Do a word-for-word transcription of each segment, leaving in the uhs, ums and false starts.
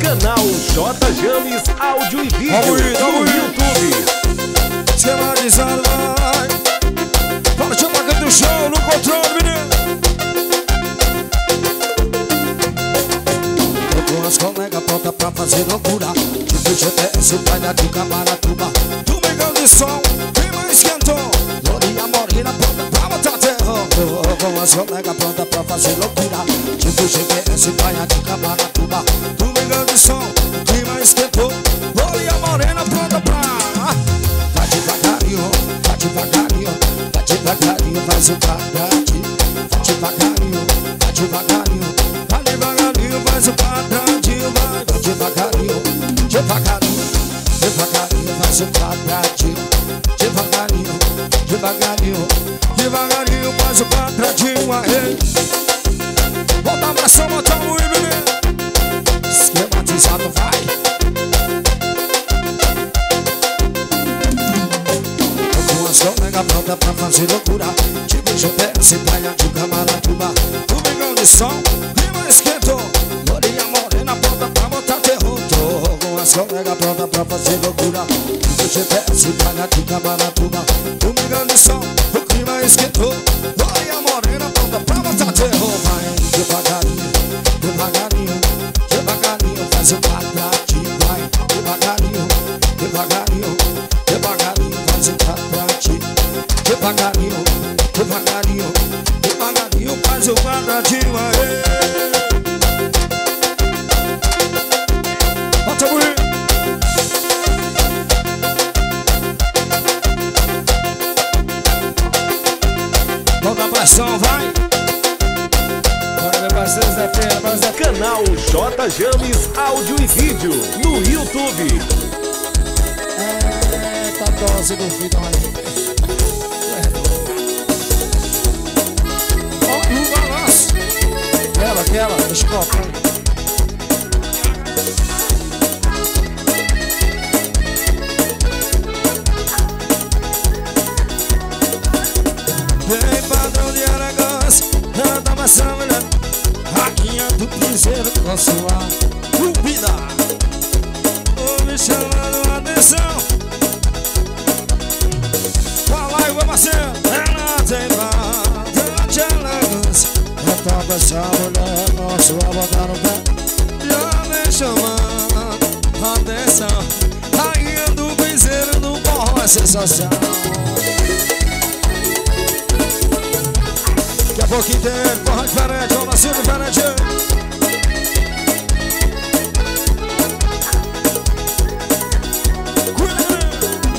canal J James Áudio e Vídeo no YouTube. Semanizado vai. Partiu pra canto do show no controle, menino. Tô com as colegas prontas pra fazer loucura. Tipo G P S, o pai da Tuca Maratuba. Do Mengão de Sol, prima esquentou. Lorinha morena pronta pra matar terror. Tô com as colegas prontas pra fazer loucura. Tipo G P S, o pai da Tuca Maratuba. Do Mengão de Sol, prima esquentou. Lorinha morena pronta pra. Vai devagarinho, vai devagarinho. Devagarinho, faz o quadradinho. Vai devagarinho, vai devagarinho. Vai devagarinho, faz o quadradinho. Vai devagarinho, devagarinho. Devagarinho, faz o quadradinho. Devagarinho, devagarinho. Devagarinho, faz o quadradinho. Aê, volta pra só botar o I B B. Esquematizado, vai. Pronta pra fazer loucura. Tipo G P S, praia de Camaratuba. Domingão de sol, clima esquentou. Lorinha morena pronta pra botar terror. Tô com as colegas pronta pra fazer loucura. Tipo G P S, praia de Camaratuba. Domingão de sol, o clima esquentou. Lorinha morena pronta pra botar terror. Vai devagarinho, devagarinho. Devagarinho, faz o quadradinho. Vai devagarinho, devagarinho. Devagarinho, faz o quadradinho. Devagarinho, devagarinho, devagarinho, faz o quadradinho, aê. Bota o rio. Volta a pressão, vai. Bora, meu parceiro Zé Fera, mas é canal J James Áudio e Vídeo no YouTube. É, tá dose do vídeo, olha. Aquela, aquela, desculpa. Vem padrão de Aragões, ela tá passando, né? Raquinha do piseiro com sua dúvida. Tô me chamando a atenção. Fala aí, meu parceiro. Ela tem padrão de Aragões. Tá com essa mulher, nosso a botar no pé. Já vem chamando a atenção. Rainha do piseiro do morro é sensação. Daqui a pouquinho tem porra diferente, um nascido diferente.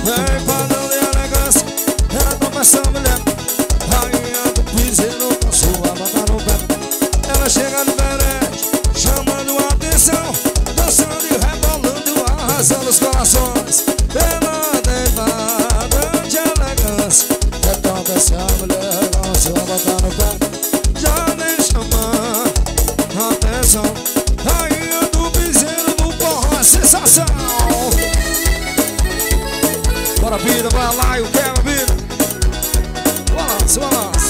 Vem padrão de elegância, ela tá com essa mulher. Rainha do piseiro com sua botar. Chega diferente, chamando a atenção, dançando e rebolando, arrasando os corações. Ela tem padrão de elegância. É tão dessa mulher, não se vai botar no pé. Já nem chamando a atenção. Rainha do piseiro do porró, é sensação. Bora, vida, vai lá e o quebra, vida. Balança, balança.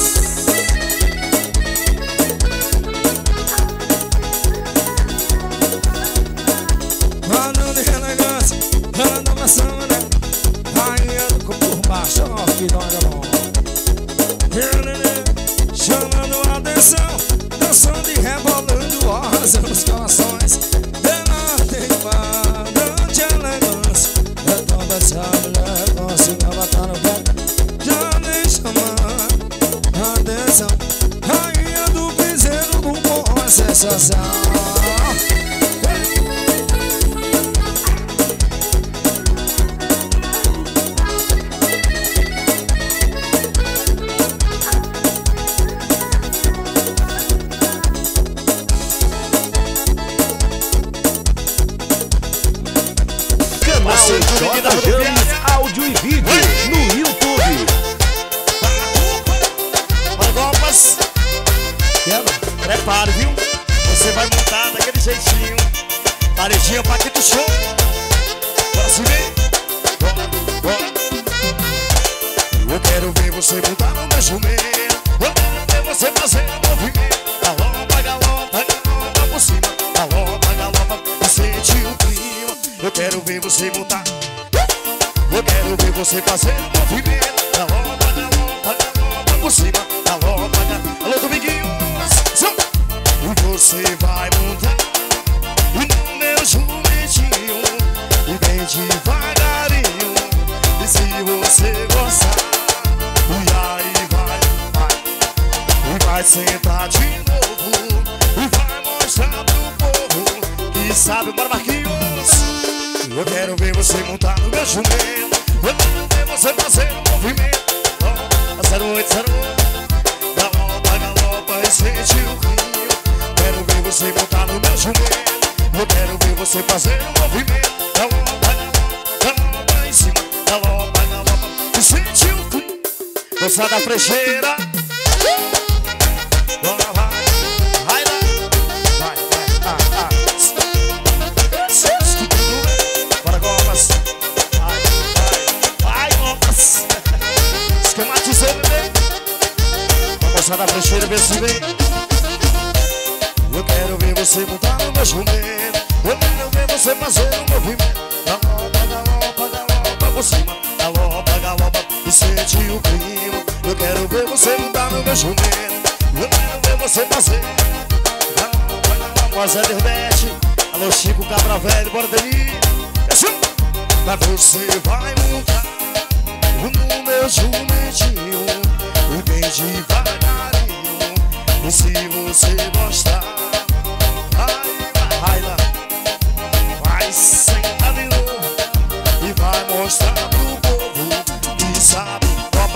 Ela tá passando, né? Rainha do corpo baixo, ó, que dói, bom. Chamando a atenção, dançando e rebolando, arrasando os corações. Ela tem padrão de elegância. É tão dançada, mulher, consiga botar no pé. Já nem chamando a atenção. Rainha do piseiro com boa sensação. Prepare, viu? Você vai montar daquele jeitinho. Paredinha pra aqui do show. Bora se ver. Bora, bora. Eu quero ver você montar no meu chumeiro. Eu quero ver você fazer o movimento. Galopa, galopa, galopa por cima. Galopa, galopa, você Eu quero ver você montar, eu quero ver você fazer o movimento da lomba, da lomba, da lomba por cima, da lomba, da... Alô, Dominguinhos! E você vai montar e no meu jumentinho, e bem devagarinho, e se você gostar, e aí vai, vai, e vai sentar de novo, e vai mostrar pro povo que sabe. Bora, Marquinhos! Eu quero ver você montar no meu jumento, eu quero ver você fazer um movimento. zero oito zero oito, galopa, galopa e sente o rio. Quero ver você montar no meu jumento, eu quero ver você fazer um movimento. Galopa, galopa, galopa em cima, galopa, galopa e sente o rio. Dança da frecheira. Bora, vai, vai, vai, vai, vai, vai. Da frecheira, vê se vem. Eu quero ver você montar no meu jumento, eu quero ver você fazer um movimento. Galopa, galopa, galopa por cima, galopa, galopa e sente o clima. Eu quero ver você montar no meu jumento, eu quero ver você fazer. Galopa, galopa, Zé Derbete. Alô, Chico Cabra Velho, bora dali. Mas você vai montar no meu jumentinho, e bem devagarinho, e se você gostar, vai, vai lá, vai sentar de novo, e vai mostrar pro povo que sabe.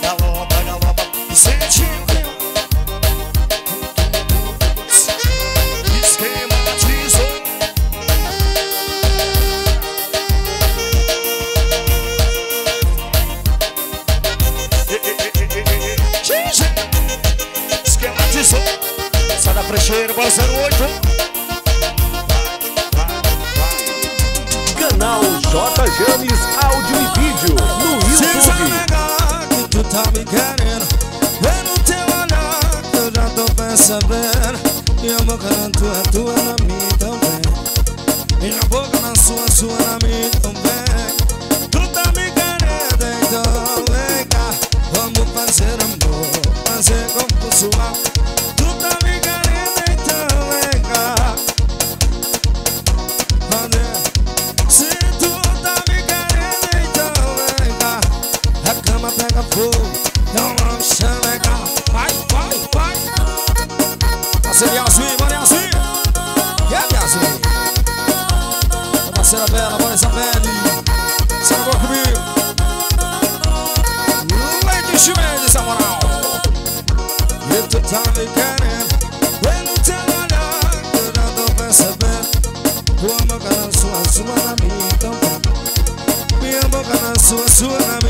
galopa, galopa e sente o clima. Esquematizou. Esquematizou. Sai da frecheira, bora zero oito. Canal J James áudio e vídeo no YouTube. Se você negar que tu tá me querendo, vem no teu olhar que eu já tô percebendo. E a boca na tua, tua na minha também, e a boca na sua, sua na minha também. Tu tá me querendo, então vem cá, vamos fazer amor, fazer como suar. Tu tá me querendo, então vem cá, fazer. Pega fogo, não lancha legal. Vai, vai, vai. Parceira Yasmin, bora Yasmin. E aí Yasmin? A parceira Bela, bora Isabelle. Se acabou comigo, Leite Chimenez, a moral. E tu tá me querendo, vem no teu olhar que eu já tô percebendo. Tua boca na sua, sua na minha também, minha boca na sua, sua na minha.